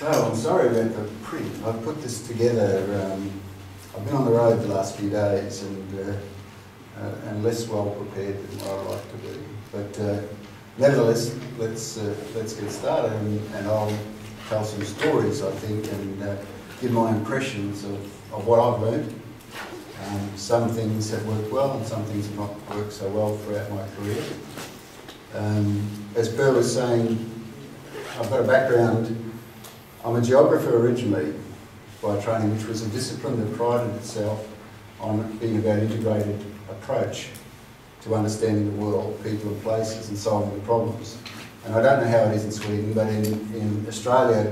So I'm sorry about the print. I've put this together. I've been on the road the last few days and less well prepared than what I like to be. But nevertheless, let's get started, and I'll tell some stories, I think, and give my impressions of what I've learned. Some things have worked well and some things have not worked so well throughout my career. As Per was saying, I've got a background. I'm a geographer originally by training, which was a discipline that prided itself on being about integrated approach to understanding the world, people and places, and solving the problems. And I don't know how it is in Sweden, but in Australia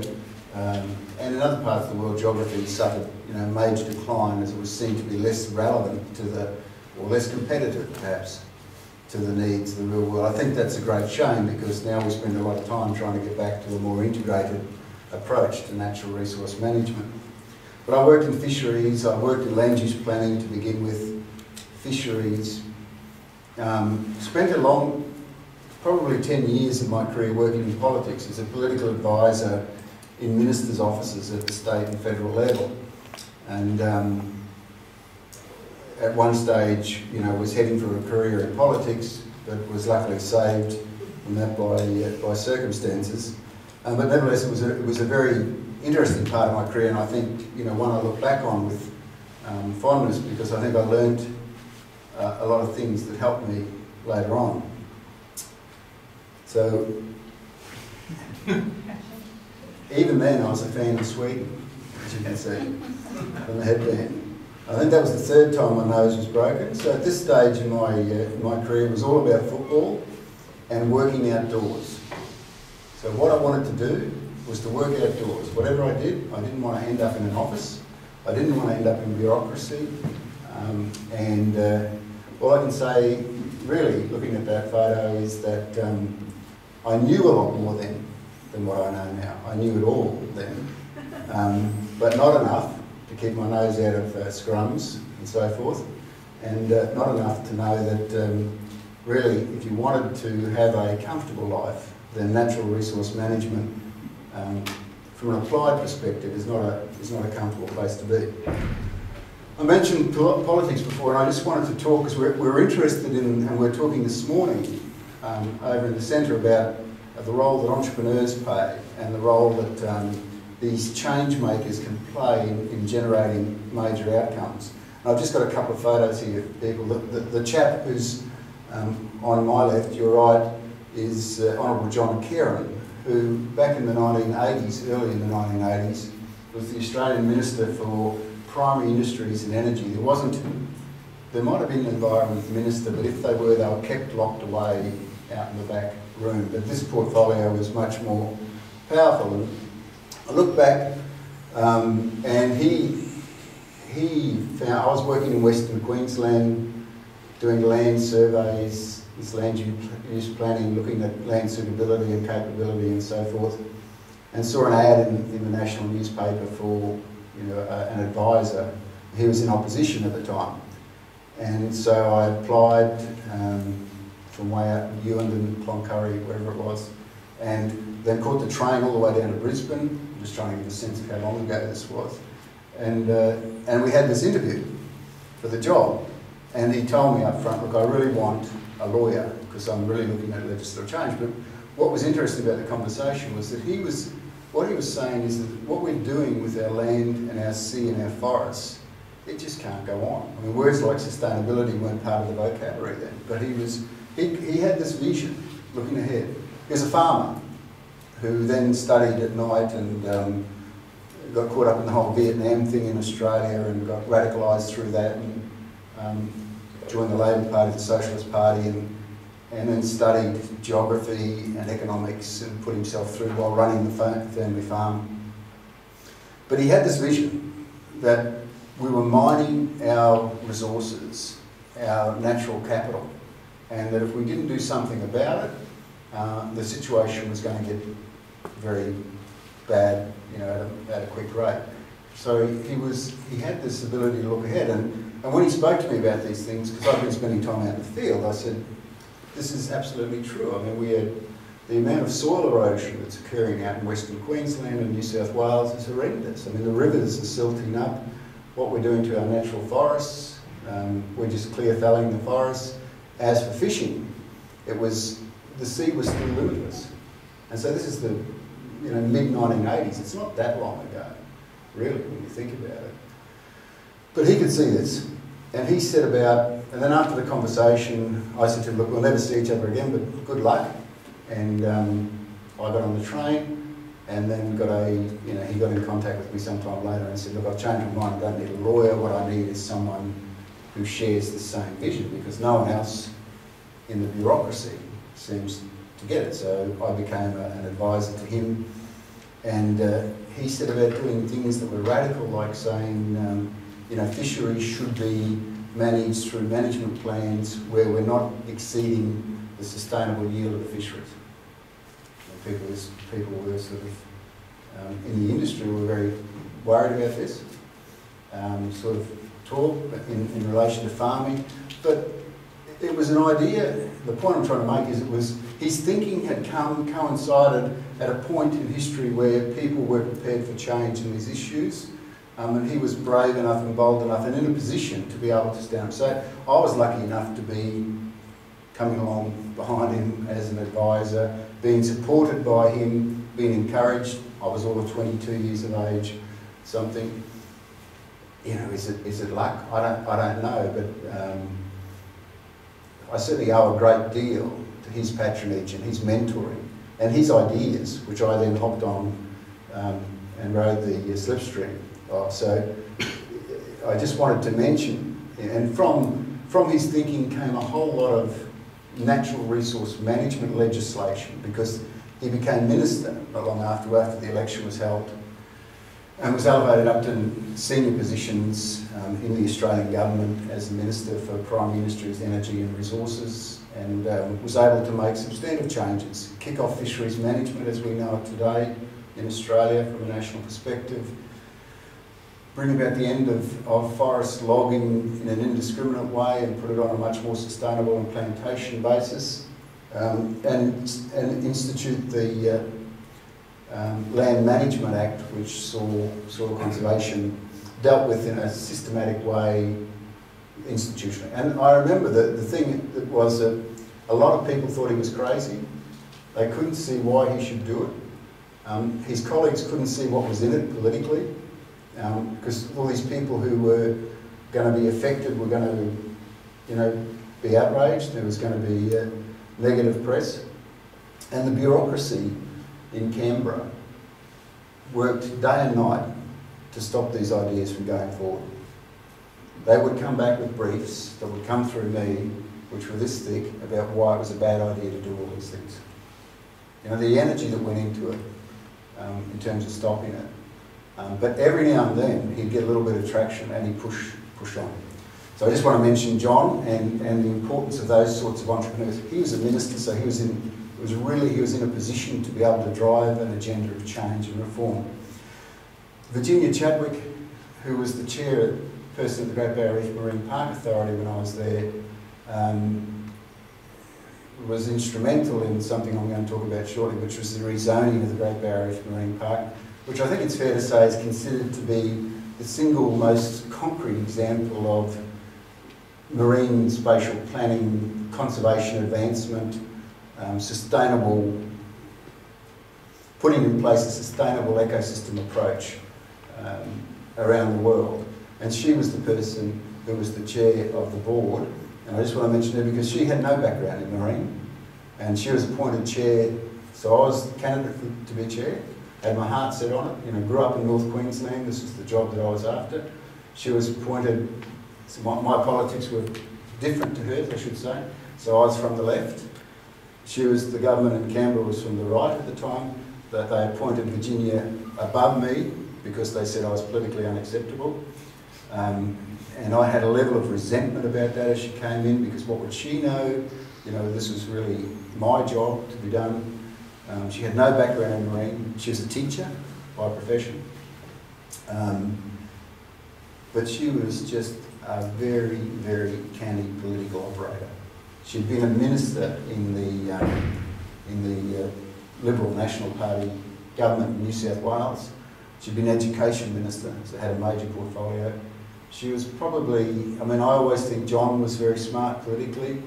and in other parts of the world, geography suffered, you know, major decline, as it was seen to be less relevant to the, or less competitive perhaps, to the needs of the real world. I think that's a great shame, because now we spend a lot of time trying to get back to a more integrated approach to natural resource management. But I worked in fisheries, I worked in land use planning to begin with, fisheries. Spent a long, probably 10 years of my career working in politics as a political advisor in ministers' offices at the state and federal level. And at one stage, you know, was heading for a career in politics, but was luckily saved from that by circumstances. But nevertheless, it was a very interesting part of my career, and I think, you know, one I look back on with fondness, because I think I learned a lot of things that helped me later on. So, even then I was a fan of Sweden, as you can see from the headband. I think that was the third time my nose was broken. So at this stage in my career, it was all about football and working outdoors. So what I wanted to do was to work outdoors. Whatever I did, I didn't want to end up in an office. I didn't want to end up in bureaucracy. All I can say, really, looking at that photo, is that I knew a lot more then than what I know now. I knew it all then, but not enough to keep my nose out of scrums and so forth, and not enough to know that really, if you wanted to have a comfortable life, then natural resource management from an applied perspective is not a comfortable place to be. I mentioned politics before, and I just wanted to talk, because we're interested in, and we're talking this morning over in the centre about the role that entrepreneurs play and the role that these change makers can play in generating major outcomes. And I've just got a couple of photos here of people. The chap who's on my left, your right, is Honourable John Kieran, who back in the 1980s, early in the 1980s, was the Australian Minister for Primary Industries and Energy. There might have been an environment minister, but if they were, they were kept locked away out in the back room. But this portfolio was much more powerful. And I look back, and he found, I was working in Western Queensland, doing land surveys, this land use planning, looking at land suitability and capability and so forth, and saw an ad in the national newspaper for, you know, an advisor. He was in opposition at the time. And so I applied from way out in Ewenden, Cloncurry, wherever it was, and then caught the train all the way down to Brisbane. I'm just trying to give a sense of how long ago this was. And we had this interview for the job. And he told me up front, look, I really want a lawyer, because I'm really looking at legislative change. But what was interesting about the conversation was that what he was saying is that what we're doing with our land and our sea and our forests, it just can't go on. I mean, words like sustainability weren't part of the vocabulary then, but he had this vision looking ahead. He was a farmer who then studied at night and got caught up in the whole Vietnam thing in Australia and got radicalised through that, and joined the Labor Party, the Socialist Party, and then studied geography and economics and put himself through while running the family farm. But he had this vision that we were mining our resources, our natural capital, and that if we didn't do something about it, the situation was going to get very bad, you know, at a quick rate. So he had this ability to look ahead, and when he spoke to me about these things, because I've been spending time out in the field, I said, this is absolutely true. I mean, we had the amount of soil erosion that's occurring out in Western Queensland and New South Wales is horrendous. I mean, the rivers are silting up. What we're doing to our natural forests, we're just clear-felling the forests. As for fishing, it was, the sea was still limitless. And so this is the, you know, mid-1980s. It's not that long ago, really, when you think about it. But he could see this. And he set about, and then after the conversation, I said to him, look, we'll never see each other again, but good luck. And I got on the train, and then got a, you know, he got in contact with me sometime later and said, look, I've changed my mind, I don't need a lawyer, what I need is someone who shares the same vision, because no one else in the bureaucracy seems to get it. So I became an advisor to him, and he said about doing things that were radical, like saying, you know, fisheries should be managed through management plans where we're not exceeding the sustainable yield of the fisheries. And people were sort of, in the industry were very worried about this, sort of talk in relation to farming. But it was an idea, the point I'm trying to make is it was, his thinking had coincided at a point in history where people were prepared for change in these issues. And he was brave enough and bold enough and in a position to be able to stand up. So I was lucky enough to be coming along behind him as an advisor, being supported by him, being encouraged. I was all of 22 years of age, something. You know, is it luck? I don't know, but I certainly owe a great deal to his patronage and his mentoring and his ideas, which I then hopped on and rode the slipstream. So I just wanted to mention, and from his thinking came a whole lot of natural resource management legislation, because he became minister not long after the election was held, and was elevated up to senior positions in the Australian government as the Minister for Prime Ministry's Energy and Resources, and was able to make substantive changes, kick off fisheries management as we know it today in Australia from a national perspective, bring about the end of forest logging in an indiscriminate way and put it on a much more sustainable and plantation basis, and institute the Land Management Act, which saw soil conservation dealt with in a systematic way institutionally. And I remember that the thing that was that a lot of people thought he was crazy. They couldn't see why he should do it. His colleagues couldn't see what was in it politically, because all these people who were going to be affected were going to, you know, be outraged. There was going to be negative press, and the bureaucracy in Canberra worked day and night to stop these ideas from going forward. They would come back with briefs that would come through me, which were this thick, about why it was a bad idea to do all these things. You know, the energy that went into it in terms of stopping it. But every now and then, he'd get a little bit of traction and he'd push on. So I just want to mention John and the importance of those sorts of entrepreneurs. He was a minister, so he was in a position to be able to drive an agenda of change and reform. Virginia Chadwick, who was the chairperson of the Great Barrier Reef Marine Park Authority when I was there, was instrumental in something I'm going to talk about shortly, which was the rezoning of the Great Barrier Reef Marine Park, which I think it's fair to say is considered to be the single most concrete example of marine spatial planning, conservation advancement, putting in place a sustainable ecosystem approach around the world. And she was the person who was the chair of the board. And I just want to mention her because she had no background in marine. And she was appointed chair, so I was the candidate to be chair. Had my heart set on it, you know, grew up in North Queensland, this was the job that I was after. She was appointed, so my politics were different to hers, I should say, so I was from the left. She was, the government in Canberra was from the right at the time, that they appointed Virginia above me because they said I was politically unacceptable. And I had a level of resentment about that as she came in, because what would she know? You know, this was really my job to be done. She had no background in marine. She was a teacher by profession. But she was just a very, very canny political operator. She'd been a minister in the Liberal National Party government in New South Wales. She'd been education minister, so had a major portfolio. She was probably, I mean, I always think John was very smart politically.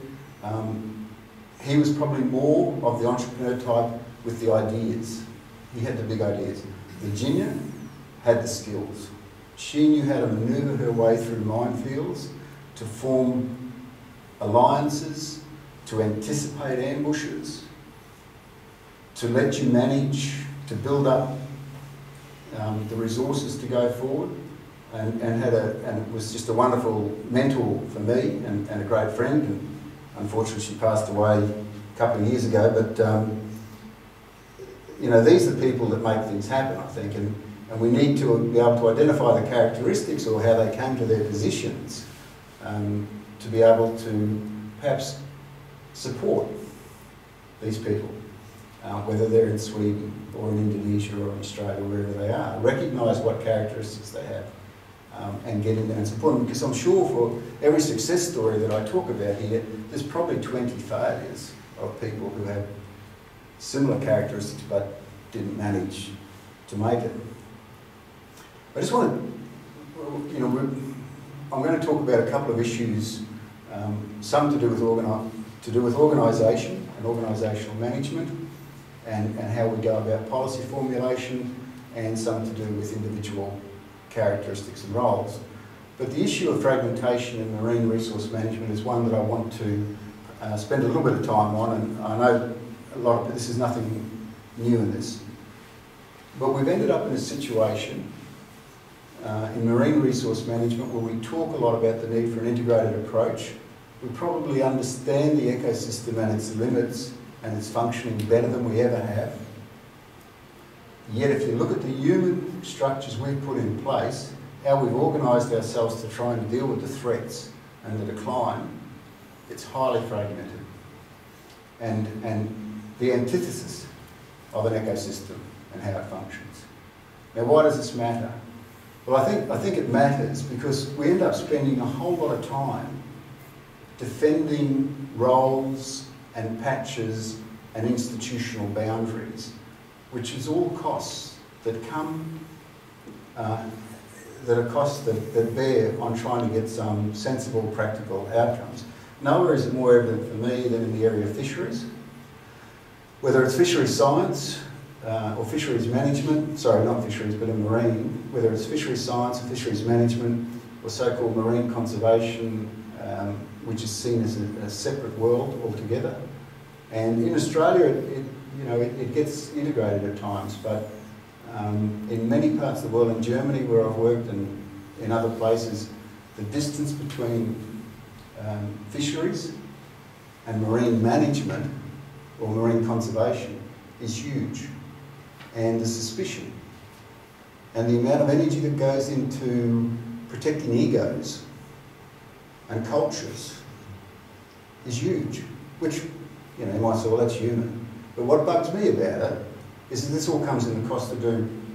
He was probably more of the entrepreneur type with the ideas. He had the big ideas. Virginia had the skills. She knew how to manoeuvre her way through minefields, to form alliances, to anticipate ambushes, to let you manage, to build up the resources to go forward, and was just a wonderful mentor for me and a great friend. And unfortunately, she passed away a couple of years ago. But you know, these are the people that make things happen, I think, and we need to be able to identify the characteristics or how they came to their positions to be able to perhaps support these people, whether they're in Sweden or in Indonesia or in Australia, wherever they are. Recognise what characteristics they have and get in there and support them. Because I'm sure for every success story that I talk about here, there's probably 20 failures of people who have similar characteristics but didn't manage to make it. I just want to, you know, I'm going to talk about a couple of issues, some to do with organisation and organisational management, and how we go about policy formulation, and some to do with individual characteristics and roles. But the issue of fragmentation in marine resource management is one that I want to spend a little bit of time on, and I know a lot of this is nothing new in this. But we've ended up in a situation in marine resource management where we talk a lot about the need for an integrated approach. We probably understand the ecosystem and its limits and its functioning better than we ever have. Yet if you look at the human structures we've put in place, how we've organised ourselves to try and deal with the threats and the decline, it's highly fragmented. And the antithesis of an ecosystem and how it functions. Now, why does this matter? Well, I think it matters because we end up spending a whole lot of time defending roles and patches and institutional boundaries, which is all costs that come, that are costs that bear on trying to get some sensible, practical outcomes. Nowhere is it more evident for me than in the area of fisheries. Whether it's fisheries science or fisheries management, sorry, not fisheries, but in marine, whether it's fisheries science or fisheries management or so-called marine conservation, which is seen as a separate world altogether. And in Australia, it gets integrated at times, but in many parts of the world, in Germany where I've worked and in other places, the distance between fisheries and marine management or marine conservation is huge. And the suspicion and the amount of energy that goes into protecting egos and cultures is huge, which, you know, you might say, well, that's human. But what bugs me about it is that this all comes in the cost of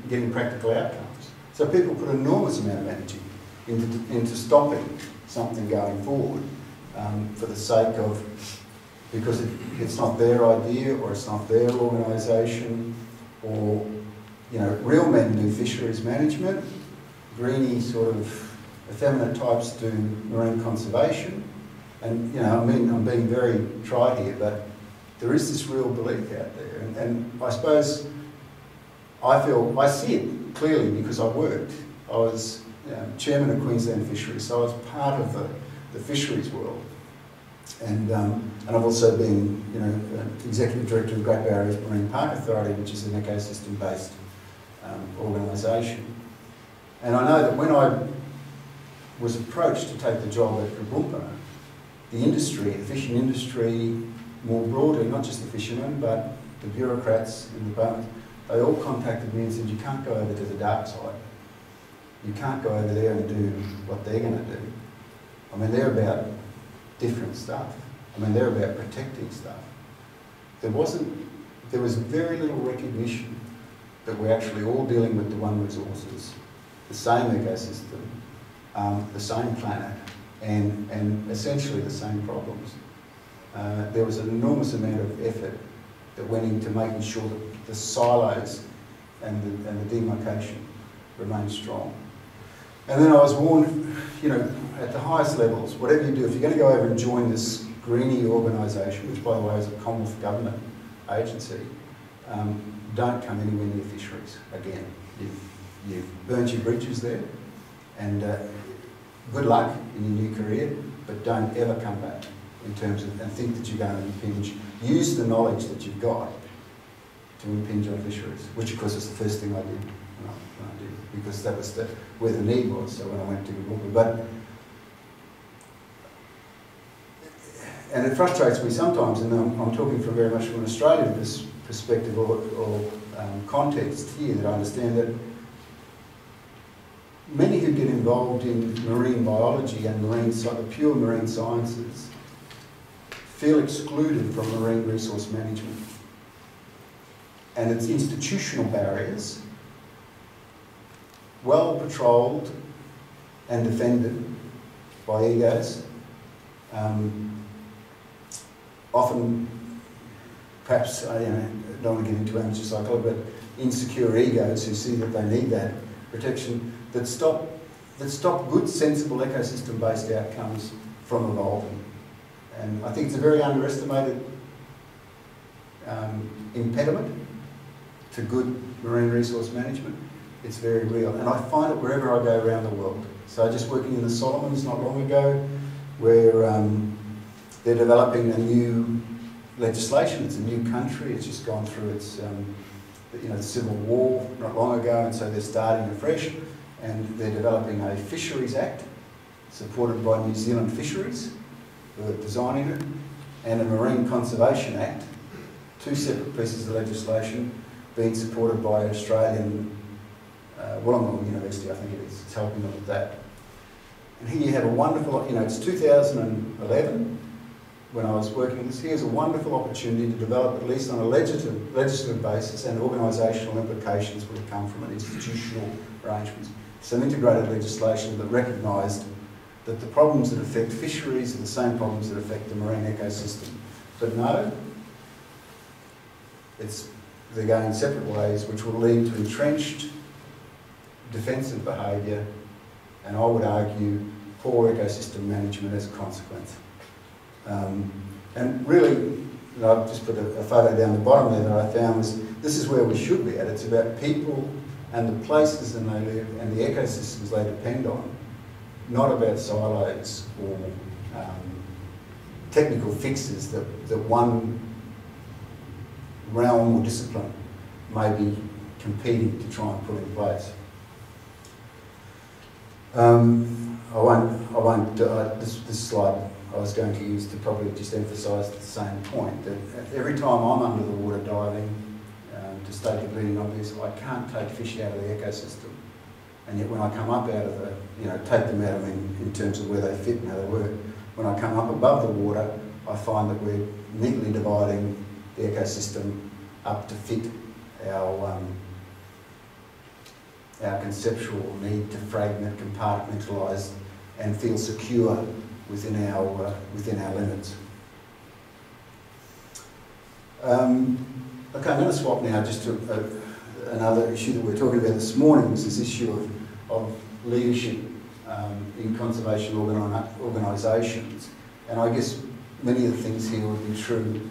getting practical outcomes. So people put an enormous amount of energy into stopping something going forward for the sake of, because it's not their idea or it's not their organisation, or, you know, real men do fisheries management, greeny sort of effeminate types do marine conservation, and, you know, I mean, I'm being very trite here, but there is this real belief out there, and I suppose I see it clearly because I worked. I was chairman of Queensland Fisheries, so I was part of the fisheries world, and I've also been, you know, executive director of Great Barrier Reef Marine Park Authority, which is an ecosystem-based organisation. And I know that when I was approached to take the job at Kabumpa, the industry, the fishing industry more broadly, not just the fishermen, but the bureaucrats in the department, they all contacted me and said, you can't go over to the dark side. You can't go over there and do what they're going to do. I mean, they're about different stuff. I mean, they're about protecting stuff. There was very little recognition that we're actually all dealing with the one resources, the same ecosystem, the same planet, and essentially the same problems. There was an enormous amount of effort that went into making sure that the silos and the demarcation remained strong. And then I was warned, you know, at the highest levels, whatever you do, if you're going to go over and join this Greenie organisation, which by the way is a Commonwealth Government agency, don't come anywhere near fisheries again. You've burnt your bridges there, and good luck in your new career, but don't ever come back in terms of, and think that you're going to impinge. Use the knowledge that you've got to impinge on fisheries, which of course is the first thing I did when I did, because that was where the need was, so when I went to Wollongong. And it frustrates me sometimes, and I'm talking from very much from an Australian perspective or context here, that I understand that many who get involved in marine biology and pure marine sciences feel excluded from marine resource management and its institutional barriers, well patrolled and defended by egos, often perhaps, I don't want to get into amateur psychology, but insecure egos who see that they need that protection, that stop good, sensible ecosystem-based outcomes from evolving. And I think it's a very underestimated impediment to good marine resource management. It's very real, and I find it wherever I go around the world. So just working in the Solomons not long ago, where they're developing a new legislation. It's a new country. It's just gone through its civil war not long ago, and so they're starting afresh. And they're developing a Fisheries Act, supported by New Zealand Fisheries, who are designing it, and a Marine Conservation Act, two separate pieces of legislation being supported by Australian Wollongong University, I think it is. It's helping them with that. And here you have a wonderful, it's 2011 when I was working on this. Here's a wonderful opportunity to develop, at least on a legislative basis, and organisational implications would have come from an institutional arrangements. Some integrated legislation that recognised that the problems that affect fisheries are the same problems that affect the marine ecosystem. But no, they're going separate ways, which will lead to entrenched defensive behaviour, and I would argue poor ecosystem management as a consequence. And really, I've just put a photo down the bottom there that I found was, this is where we should be at. It's about people and the places and they live and the ecosystems they depend on, not about silos or technical fixes that one realm or discipline may be competing to try and put in place. This slide I was going to use to probably just emphasise the same point, that every time I'm under the water diving, to state it really obvious, I can't take fish out of the ecosystem, and yet when I come up out of the, take them out of in terms of where they fit and how they work, when I come up above the water, I find that we're neatly dividing the ecosystem up to fit our conceptual need to fragment, compartmentalise, and feel secure within our limits. Okay, I'm going to swap now just to another issue that we were talking about this morning, was this issue of leadership in conservation organisations. And I guess many of the things here would be true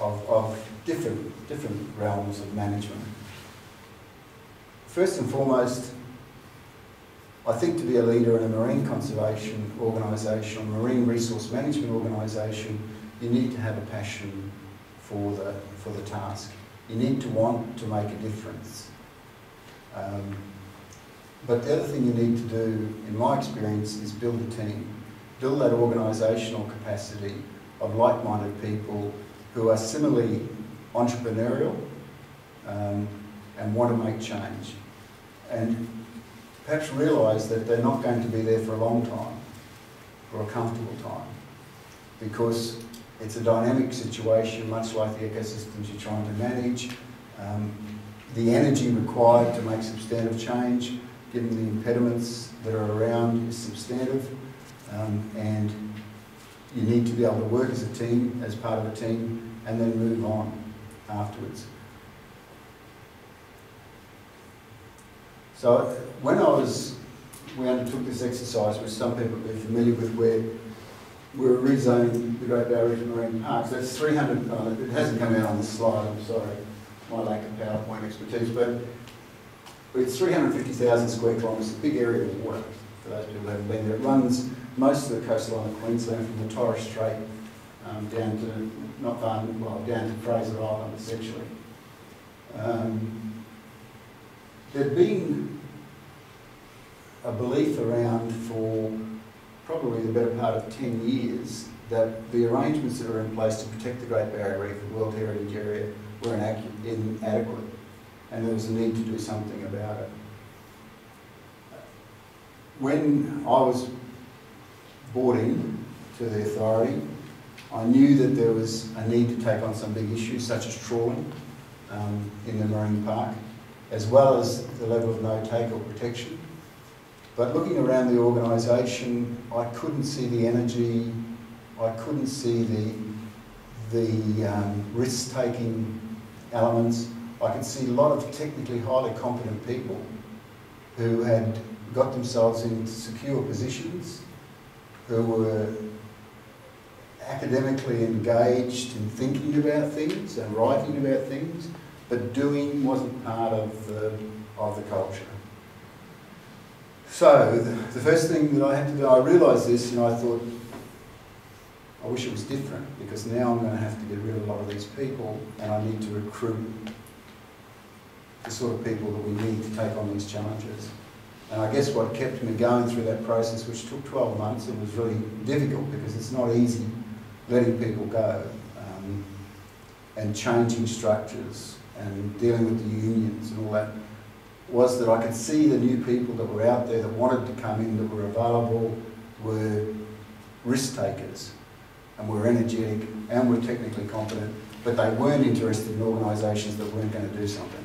of different realms of management. First and foremost, I think to be a leader in a marine conservation organisation or marine resource management organisation, you need to have a passion for the task. You need to want to make a difference. But the other thing you need to do, in my experience, is build a team. Build that organisational capacity of like-minded people who are similarly entrepreneurial and want to make change. And perhaps realise that they're not going to be there for a long time or a comfortable time, because it's a dynamic situation, much like the ecosystems you're trying to manage. The energy required to make substantive change, given the impediments that are around, is substantive. And you need to be able to work as a team, as part of a team, and then move on. afterwards. So when we undertook this exercise, which some people will be familiar with, where we're rezoning the Great Barrier Reef Marine Park. So that's 300, it hasn't come out on the slide, I'm sorry, my lack of PowerPoint expertise, but it's 350,000 square kilometres, a big area of water, for those people who haven't been there. It runs most of the coastline of Queensland from the Torres Strait down to, not far, well, down to Fraser Island, essentially. There'd been a belief around for probably the better part of 10 years that the arrangements that are in place to protect the Great Barrier Reef and World Heritage Area were inadequate, and there was a need to do something about it. When I was brought in to the authority, I knew that there was a need to take on some big issues such as trawling in the marine park, as well as the level of no-take or protection. But looking around the organisation, I couldn't see the energy, I couldn't see the risk-taking elements. I could see a lot of technically highly competent people who had got themselves into secure positions, who were academically engaged in thinking about things and writing about things, but doing wasn't part of the culture. So, the first thing that I had to do, I realised this and I thought, I wish it was different, because now I'm going to have to get rid of a lot of these people and I need to recruit the sort of people that we need to take on these challenges. And I guess what kept me going through that process, which took 12 months, it was really difficult because it's not easy letting people go and changing structures and dealing with the unions and all that, was that I could see the new people that were out there that wanted to come in, that were available, were risk takers, and were energetic, and were technically competent, but they weren't interested in organisations that weren't going to do something.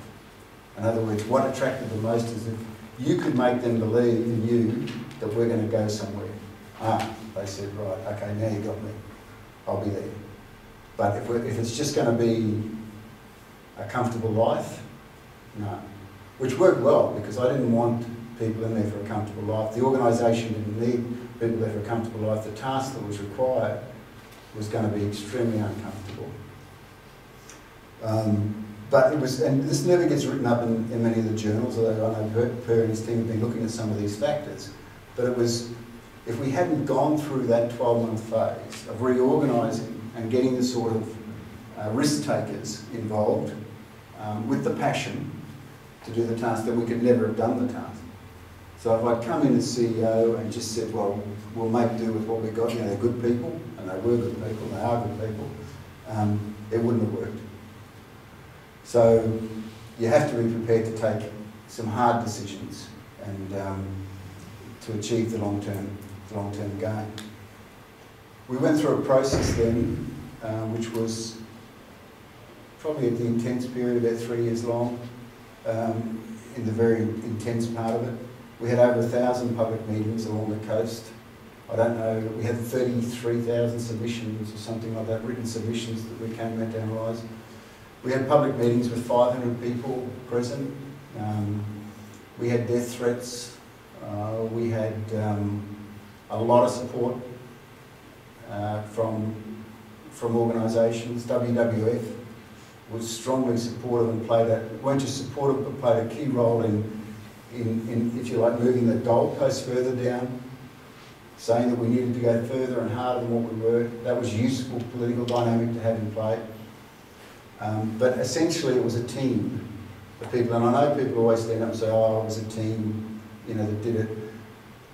In other words, what attracted them most is if you could make them believe in you that we're going to go somewhere. Ah, they said, right, okay, now you got me. I'll be there. But if it's just going to be a comfortable life, no. Which worked well, because I didn't want people in there for a comfortable life. The organisation didn't need people there for a comfortable life. The task that was required was going to be extremely uncomfortable. But it was, and this never gets written up in many of the journals, although I know Per and his team have been looking at some of these factors, but it was, if we hadn't gone through that 12-month phase of reorganising and getting the sort of risk takers involved with the passion to do the task, that we could never have done the task. So if I'd come in as CEO and just said, well, we'll make do with what we've got, you know, they're good people, and they were good people, they are good people, it wouldn't have worked. So you have to be prepared to take some hard decisions and to achieve the long-term gain. We went through a process then, which was probably at the intense period, about 3 years long, in the very intense part of it. We had over 1,000 public meetings along the coast. I don't know, we had 33,000 submissions or something like that, written submissions that we came out to analyse. We had public meetings with 500 people present. We had death threats. We had a lot of support from organisations. WWF was strongly supportive and weren't just supportive, but played a key role in, if you like, moving the goalposts further down, saying that we needed to go further and harder than what we were. That was useful political dynamic to have in play. But essentially it was a team of people, and I know people always stand up and say, oh, it was a team, you know, that did it.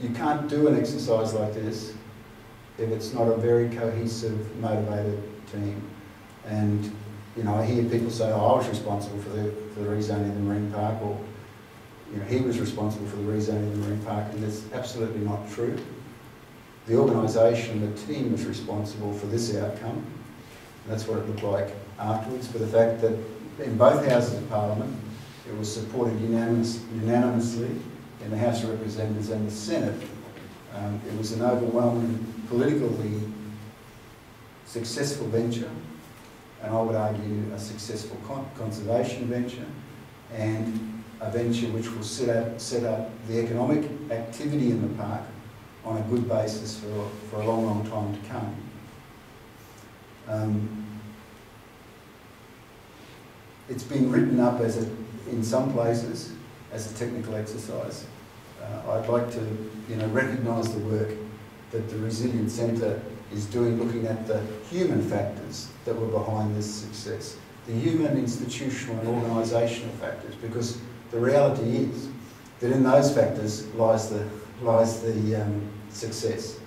You can't do an exercise like this if it's not a very cohesive, motivated team. And you know, I hear people say, oh, I was responsible for the rezoning of the marine park, or you know, he was responsible for the rezoning of the marine park, and that's absolutely not true. The organisation, the team was responsible for this outcome, and that's what it looked like afterwards, for the fact that in both houses of Parliament, it was supported unanimously in the House of Representatives and the Senate. It was an overwhelming, politically successful venture. and I would argue a successful conservation venture, and a venture which will set up the economic activity in the park on a good basis for a long, long time to come. It's been written up as in some places as a technical exercise. I'd like to, recognise the work that the Resilience Centre is doing, looking at the human factors that were behind this success, the human, institutional and organisational factors, because the reality is that in those factors lies the success,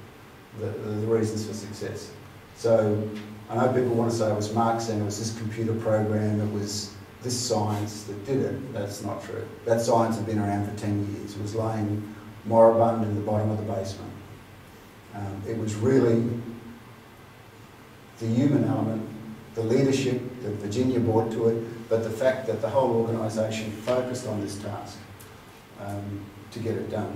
the reasons for success. So I know people want to say it was Marx and it was this computer program, it was this science that did it. That's not true. That science had been around for 10 years. It was laying moribund in the bottom of the basement. It was really the human element, the leadership that Virginia brought to it, but the fact that the whole organisation focused on this task to get it done.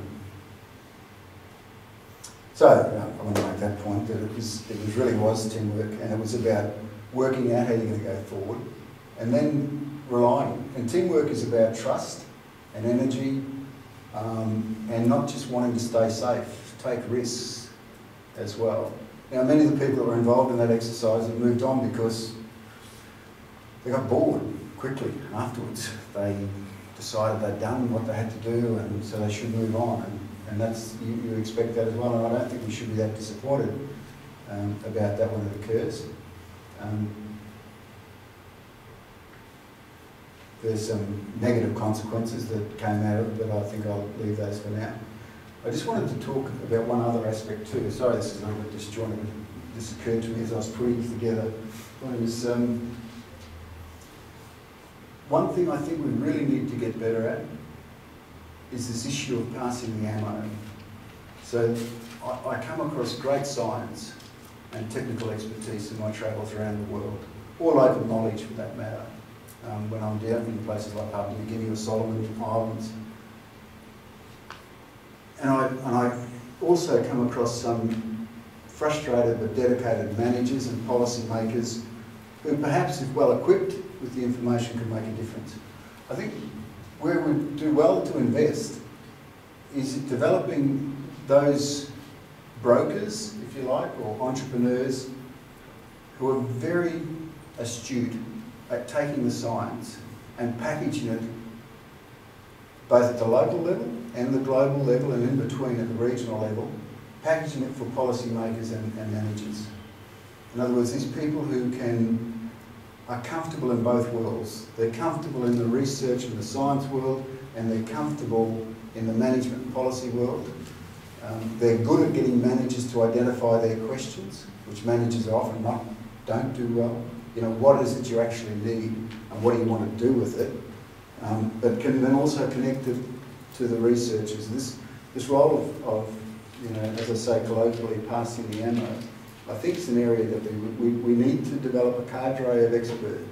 So I want to make that point that it really was teamwork, and it was about working out how you're going to go forward and then relying. And teamwork is about trust and energy and not just wanting to stay safe, take risks as well. Now, many of the people that were involved in that exercise have moved on because they got bored quickly afterwards. They decided they'd done what they had to do and so they should move on. And that's, you expect that as well, and I don't think we should be that disappointed about that when it occurs. There's some negative consequences that came out of it, but I think I'll leave those for now. I just wanted to talk about one other aspect too. Sorry, this is a little bit disjointed. This occurred to me as I was putting it together. It was, one thing I think we really need to get better at is this issue of passing the ammo. So I come across great science and technical expertise in my travels around the world, or local knowledge for that matter, when I'm down in places like Papua New Guinea or Solomon Islands. And I also come across some frustrated but dedicated managers and policy makers who perhaps, if well equipped with the information, can make a difference. I think where we do well to invest is developing those brokers, if you like, or entrepreneurs who are very astute at taking the science and packaging it both at the local level and the global level and in between at the regional level, packaging it for policymakers and managers. In other words, these people who are comfortable in both worlds. They're comfortable in the research and the science world, and they're comfortable in the management and policy world. They're good at getting managers to identify their questions, which managers often don't do well. What is it you actually need and what do you want to do with it? But can then also connect it to the researchers. This role of as I say colloquially, passing the ammo, I think it's an area that we need to develop a cadre of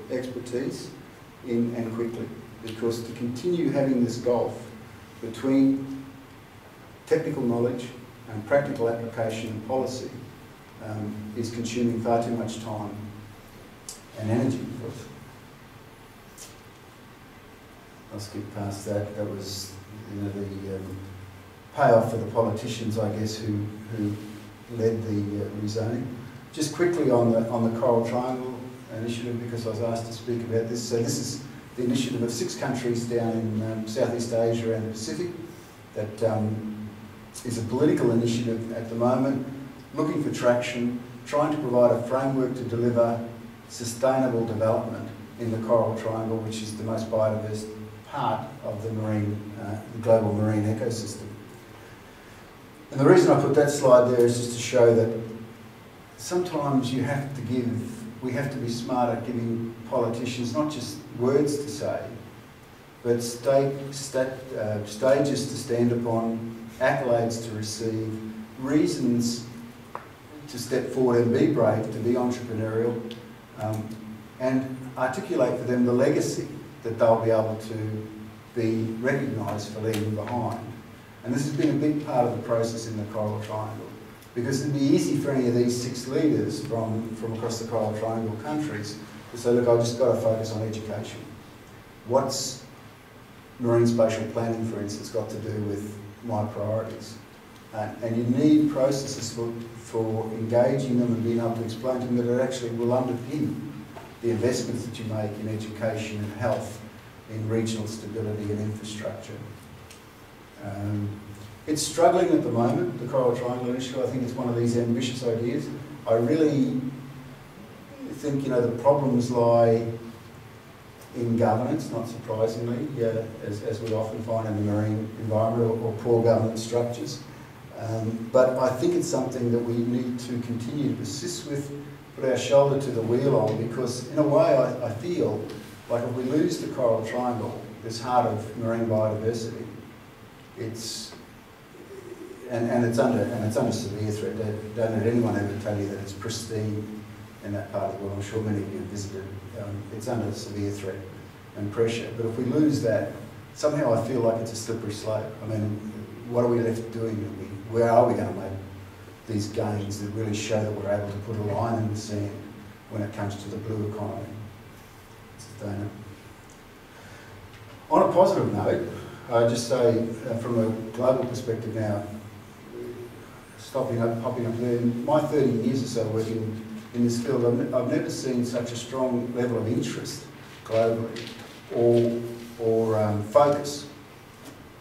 expertise in, and quickly, because to continue having this gulf between technical knowledge and practical application and policy is consuming far too much time and energy. I'll skip past that. That was the payoff for the politicians, I guess, who led the rezoning. Just quickly on the Coral Triangle Initiative, because I was asked to speak about this. So this is the initiative of 6 countries down in Southeast Asia and the Pacific that is a political initiative at the moment, looking for traction, trying to provide a framework to deliver sustainable development in the Coral Triangle, which is the most biodiverse part of the global marine ecosystem. And the reason I put that slide there is just to show that sometimes you have to we have to be smart at giving politicians not just words to say, but stages to stand upon, accolades to receive, reasons to step forward and be brave, to be entrepreneurial, and articulate for them the legacy that they'll be able to be recognised for leaving behind. And this has been a big part of the process in the Coral Triangle, because it'd be easy for any of these 6 leaders from across the Coral Triangle countries to say, look, I've just got to focus on education. What's marine spatial planning, for instance, got to do with my priorities? And you need processes for engaging them and being able to explain to them that it actually will underpin the investments that you make in education and health, in regional stability and infrastructure. It's struggling at the moment, the Coral Triangle Initiative. I think it's one of these ambitious ideas. I really think, you know, the problems lie in governance, not surprisingly, as we often find in the marine environment, or poor governance structures. But I think it's something that we need to continue to persist with, put our shoulder to the wheel on, because in a way I feel like if we lose the Coral Triangle, this heart of marine biodiversity, it's under severe threat. Don't let anyone ever tell you that it's pristine in that part of the world. I'm sure many of you have visited. It's under severe threat and pressure. But if we lose that, somehow I feel like it's a slippery slope. I mean, what are we left doing? Where are we going to make these gains that really show that we're able to put a line in the sand when it comes to the blue economy? Dana. On a positive note, I'd just say from a global perspective now, popping up there, in my 30 years or so working in this field, I've never seen such a strong level of interest globally or focus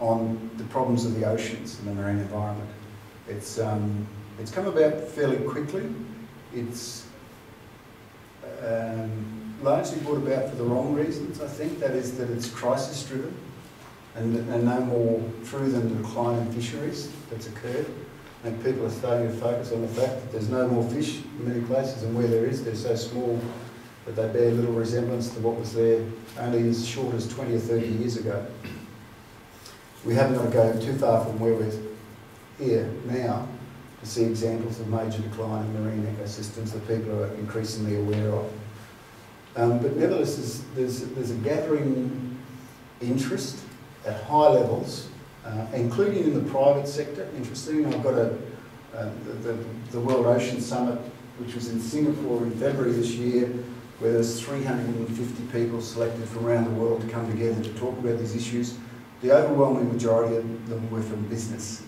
on the problems of the oceans and the marine environment. It's come about fairly quickly. It's largely brought about for the wrong reasons, I think. That is that it's crisis driven and no more true than the decline in fisheries that's occurred. And people are starting to focus on the fact that there's no more fish in many places, and where there is, they're so small that they bear little resemblance to what was there only as short as 20 or 30 years ago. We haven't got to go too far from where we're here now to see examples of major decline in marine ecosystems that people are increasingly aware of. But nevertheless, there's a gathering interest at high levels, including in the private sector. Interestingly, I've got the World Ocean Summit, which was in Singapore in February this year, where there's 350 people selected from around the world to come together to talk about these issues. The overwhelming majority of them were from business.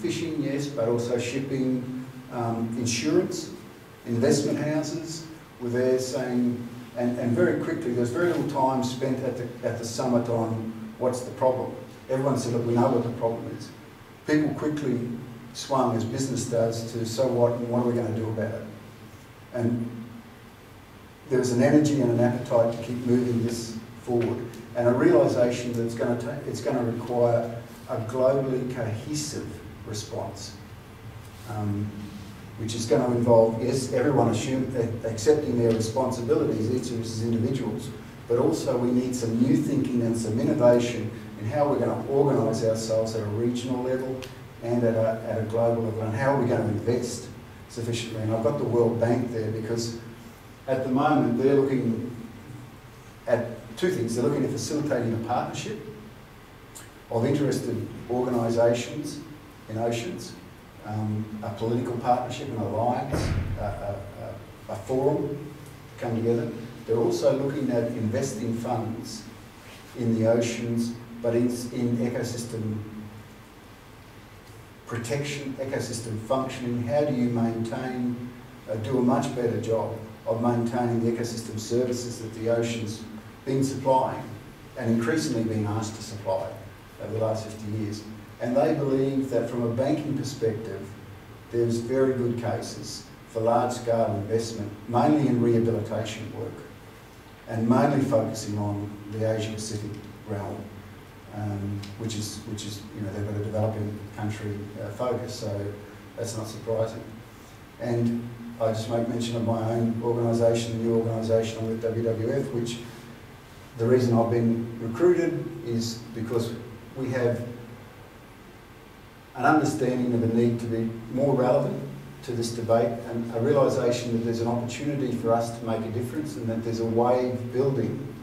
Fishing, yes, but also shipping, insurance, investment houses were there saying, and very quickly, there's very little time spent at the summit on what's the problem. Everyone said, look, we know what the problem is. People quickly swung, as business does, to so what and what are we going to do about it? And there was an energy and an appetite to keep moving this forward, and a realisation that it's going to require a globally cohesive response. Which is going to involve, yes, everyone accepting their responsibilities, each of us as individuals, but also we need some new thinking and some innovation in how we're going to organise ourselves at a regional level and at a global level, and how we're going to invest sufficiently. And I've got the World Bank there because at the moment they're looking at two things. They're looking at facilitating a partnership of interested organisations in oceans, a political partnership, an alliance, a forum to come together. They're also looking at investing funds in the oceans, but in ecosystem protection, ecosystem functioning. How do you maintain, do a much better job of maintaining the ecosystem services that the oceans been supplying and increasingly being asked to supply over the last 50 years. And they believe that from a banking perspective, there's very good cases for large-scale investment, mainly in rehabilitation work, and mainly focusing on the Asia-Pacific realm, which is, you know, they've got a developing country focus, so that's not surprising. And I just make mention of my own organisation, the new organisation I'm with, WWF, which the reason I've been recruited is because we have an understanding of the need to be more relevant to this debate, and a realisation that there's an opportunity for us to make a difference, and that there's a wave building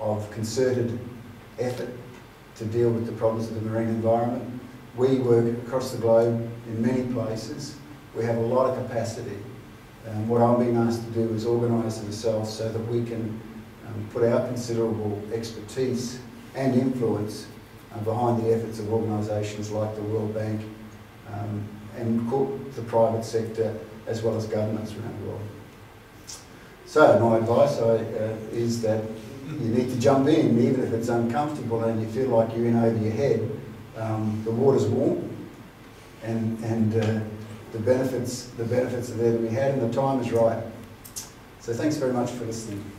of concerted effort to deal with the problems of the marine environment. We work across the globe in many places. We have a lot of capacity What I'm being asked to do is organise themselves so that we can put our considerable expertise and influence behind the efforts of organisations like the World Bank and the private sector, as well as governments around the world. So my advice is that you need to jump in, even if it's uncomfortable and you feel like you're in over your head. The water's warm, and the benefits are there to be had, and the time is right. So thanks very much for listening.